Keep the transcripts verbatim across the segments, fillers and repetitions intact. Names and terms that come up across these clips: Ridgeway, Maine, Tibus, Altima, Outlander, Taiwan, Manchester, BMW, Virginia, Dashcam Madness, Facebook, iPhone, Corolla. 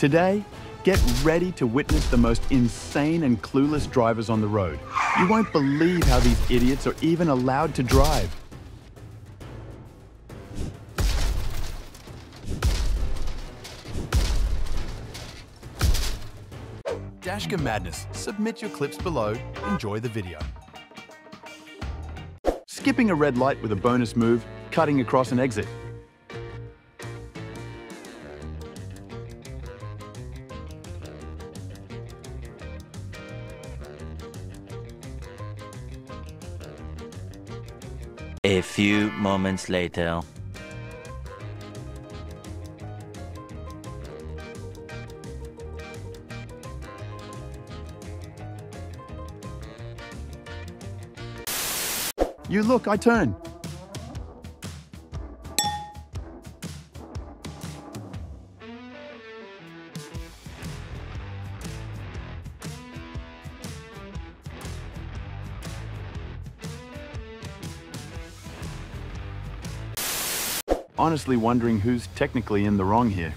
Today, get ready to witness the most insane and clueless drivers on the road. You won't believe how these idiots are even allowed to drive. Dashcam Madness, submit your clips below, enjoy the video. Skipping a red light with a bonus move, cutting across an exit. A few moments later. You look, I turn. Honestly wondering who's technically in the wrong here.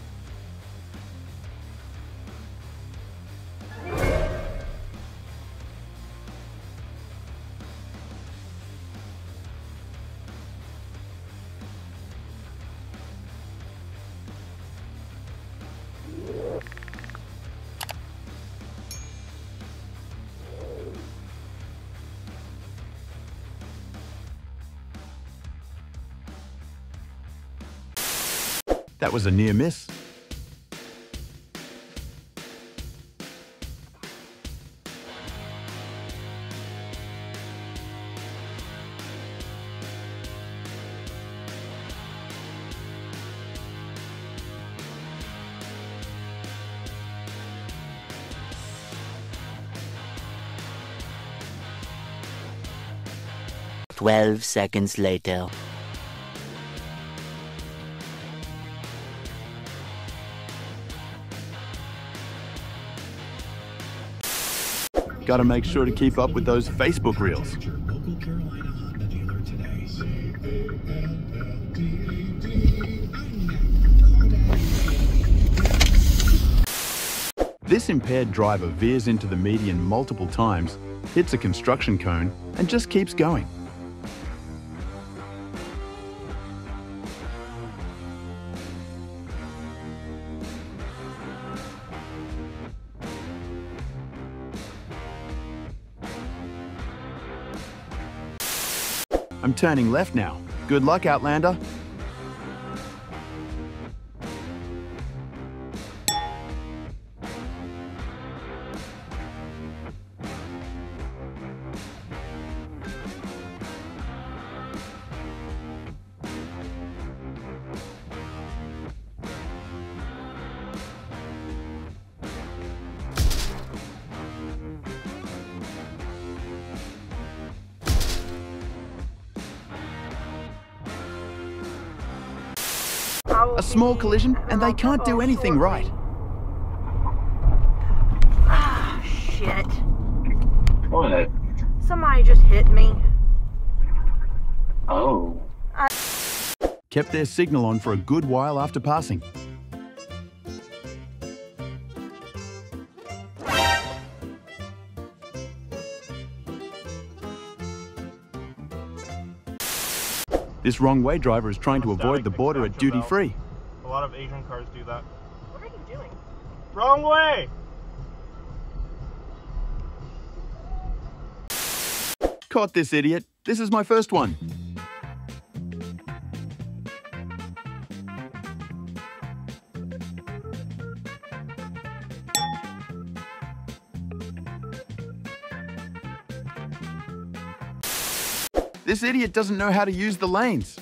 That was a near miss. Twelve seconds later. Gotta make sure to keep up with those Facebook reels. This impaired driver veers into the median multiple times, hits a construction cone, and just keeps going. I'm turning left now. Good luck, Outlander. A small collision, and they can't do anything right. Ah, shit. What? Somebody just hit me. Oh. I kept their signal on for a good while after passing. This wrong-way driver is trying to avoid the border at duty-free. A lot of Asian cars do that. What are you doing? Wrong way! Caught this idiot. This is my first one. This idiot doesn't know how to use the lanes.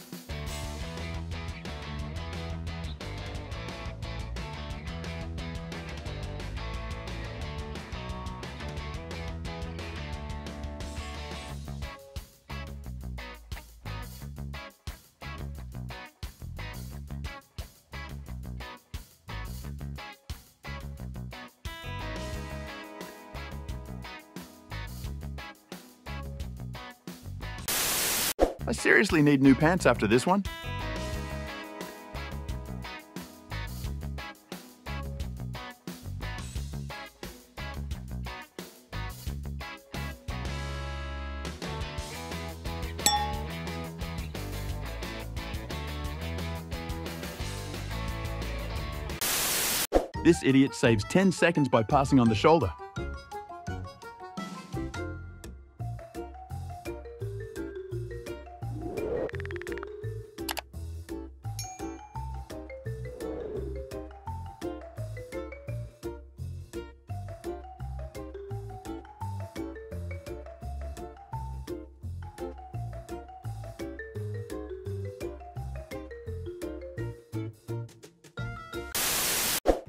I seriously need new pants after this one. This idiot saves ten seconds by passing on the shoulder.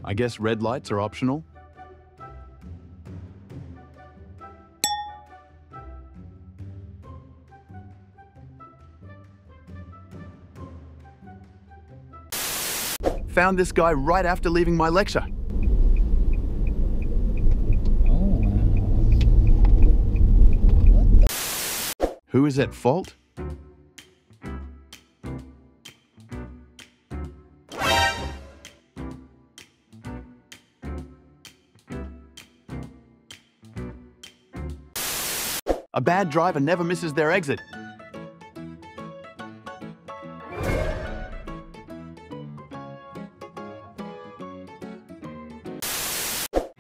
I guess red lights are optional. Found this guy right after leaving my lecture. Oh, what the? Who is at fault? A bad driver never misses their exit.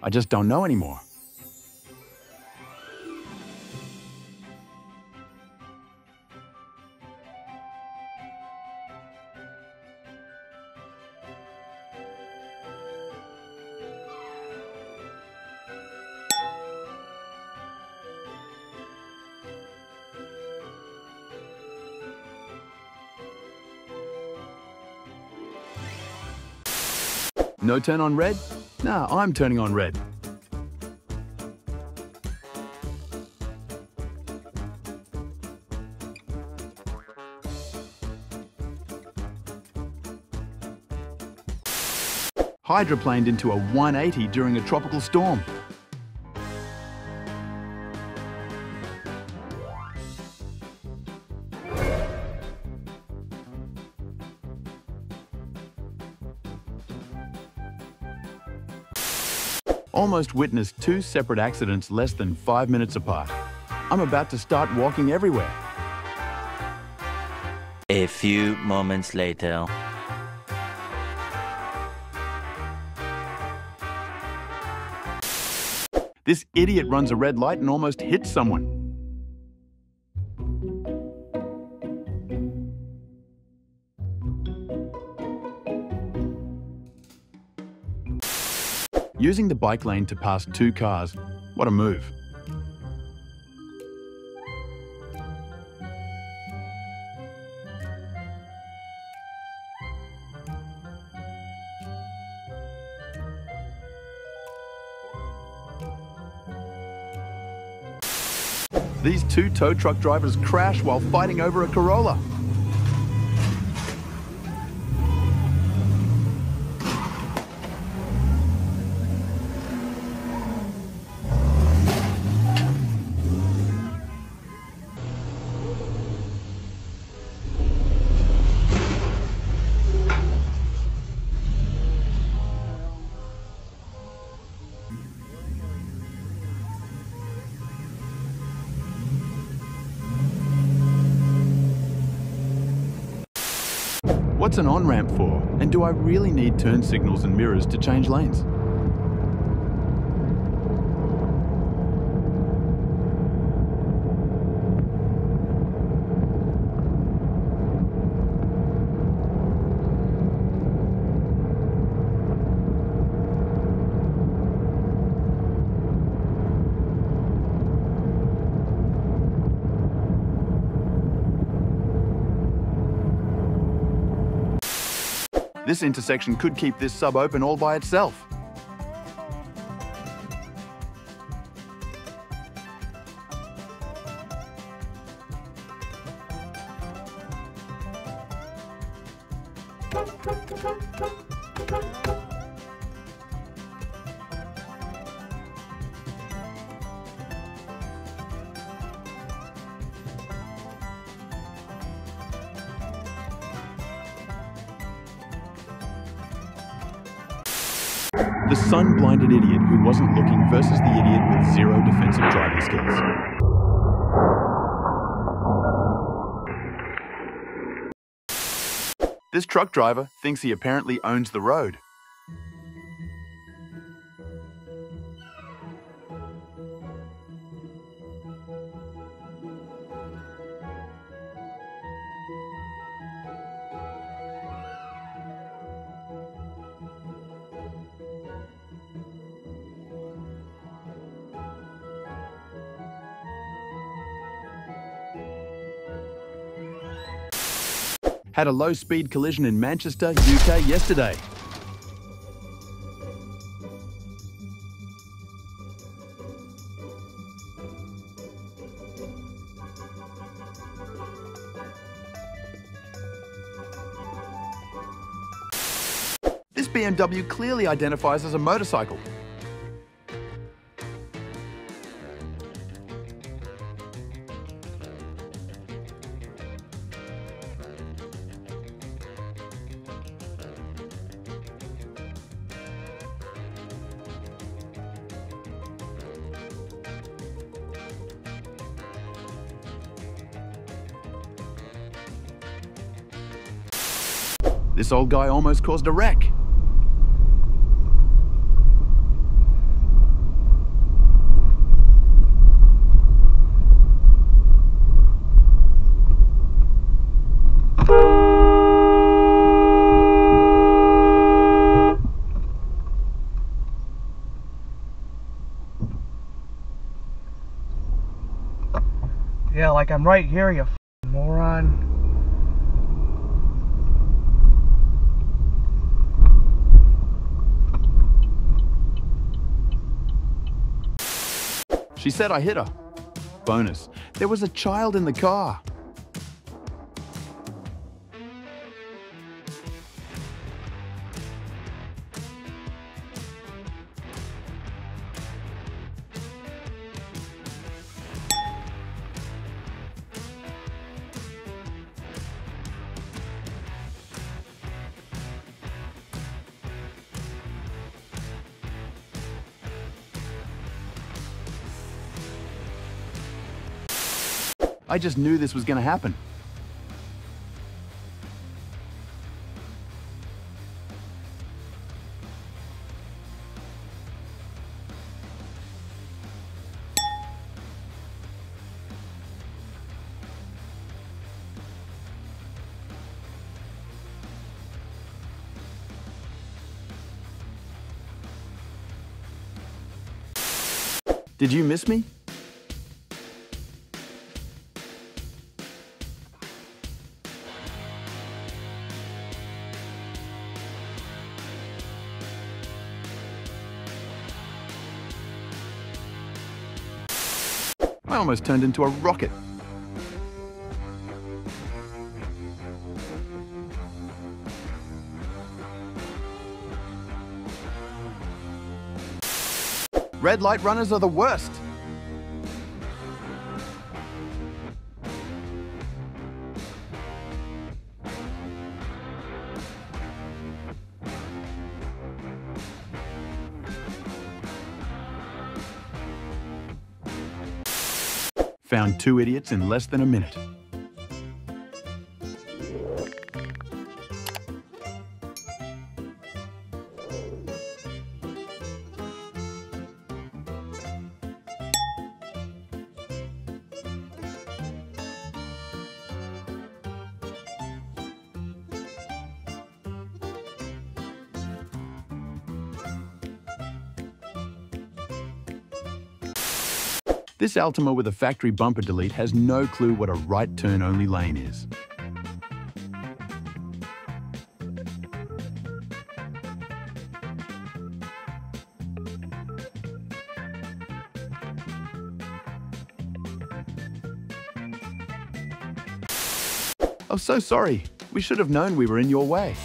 I just don't know anymore. No turn on red? Nah, I'm turning on red. Hydroplaned into a one eighty during a tropical storm. Almost witnessed two separate accidents less than five minutes apart. I'm about to start walking everywhere. A few moments later. This idiot runs a red light and almost hits someone. Using the bike lane to pass two cars, what a move. These two tow truck drivers crash while fighting over a Corolla. What's an on-ramp for? And do I really need turn signals and mirrors to change lanes? This intersection could keep this sub open all by itself. The sun-blinded idiot who wasn't looking versus the idiot with zero defensive driving skills. This truck driver thinks he apparently owns the road. had a low-speed collision in Manchester, U K yesterday. This B M W clearly identifies as a motorcycle. This old guy almost caused a wreck. Yeah, like I'm right here, you f***ing moron. She said I hit her. Bonus, there was a child in the car. I just knew this was going to happen. Did you miss me? I almost turned into a rocket. Red light runners are the worst. Found two idiots in less than a minute. This Altima with a factory bumper delete has no clue what a right turn only lane is. I'm so sorry. We should have known we were in your way.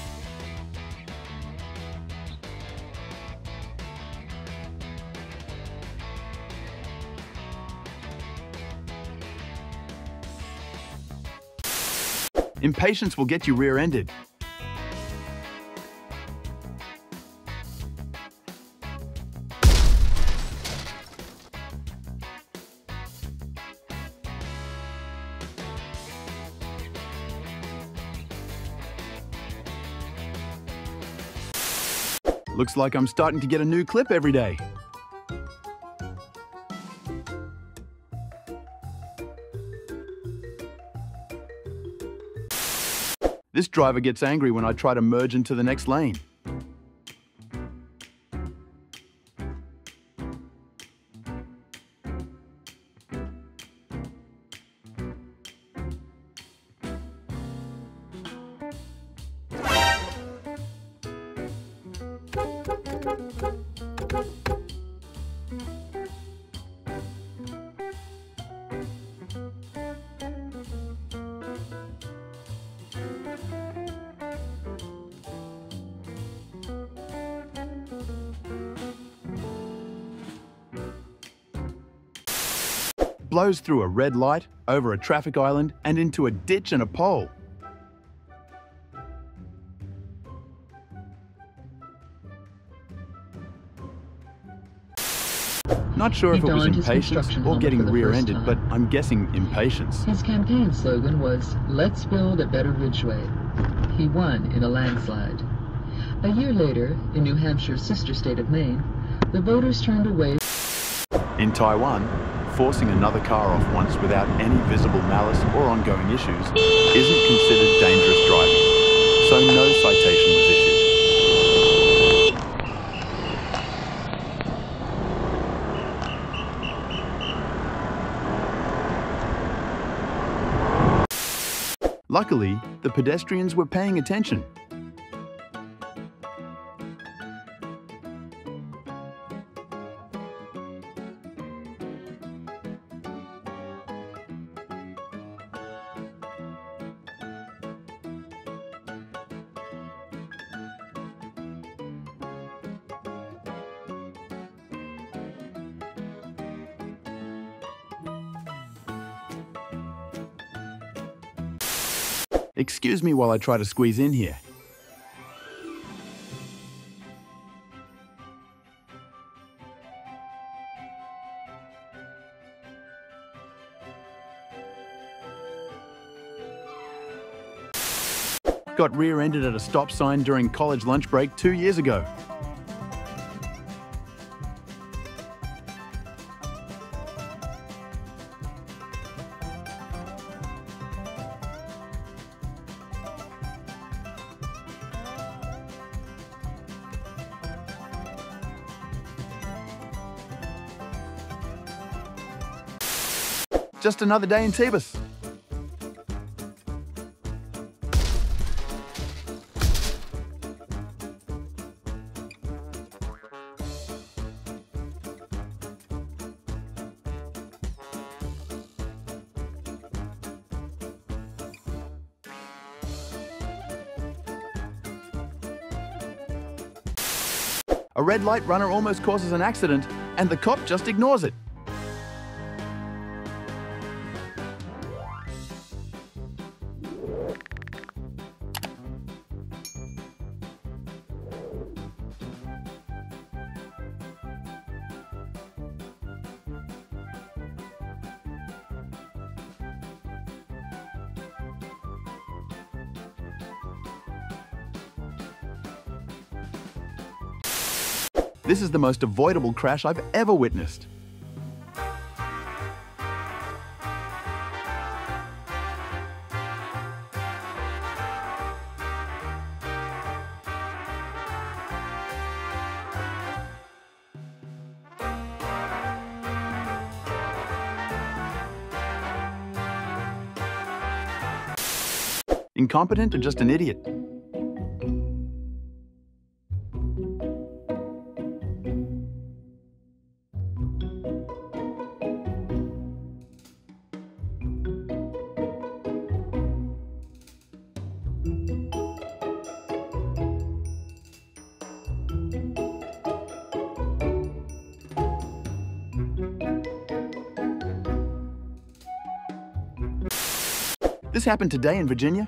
Impatience will get you rear-ended. Looks like I'm starting to get a new clip every day. This driver gets angry when I try to merge into the next lane. Blows through a red light, over a traffic island, and into a ditch and a pole. Not sure if it was impatience or getting rear-ended, but I'm guessing impatience. His campaign slogan was, "Let's build a better Ridgeway." He won in a landslide. A year later, in New Hampshire's sister state of Maine, the voters turned away. In Taiwan, forcing another car off once without any visible malice or ongoing issues isn't considered dangerous driving, so no citation was issued. Luckily, the pedestrians were paying attention. Excuse me while I try to squeeze in here. Got rear-ended at a stop sign during college lunch break two years ago. Just another day in Tibus. A red light runner almost causes an accident, and the cop just ignores it. This is the most avoidable crash I've ever witnessed. Incompetent or just an idiot? This happened today in Virginia.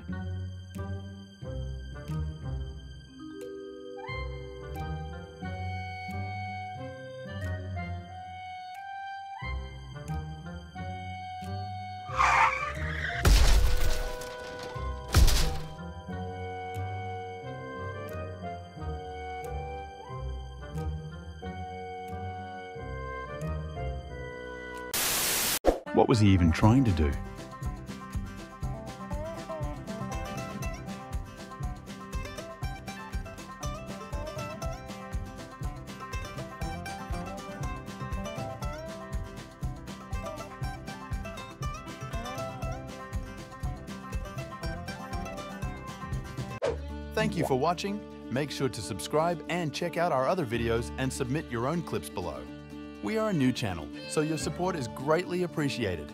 What was he even trying to do? Thank you for watching. Make sure to subscribe and check out our other videos and submit your own clips below. We are a new channel, so your support is greatly appreciated.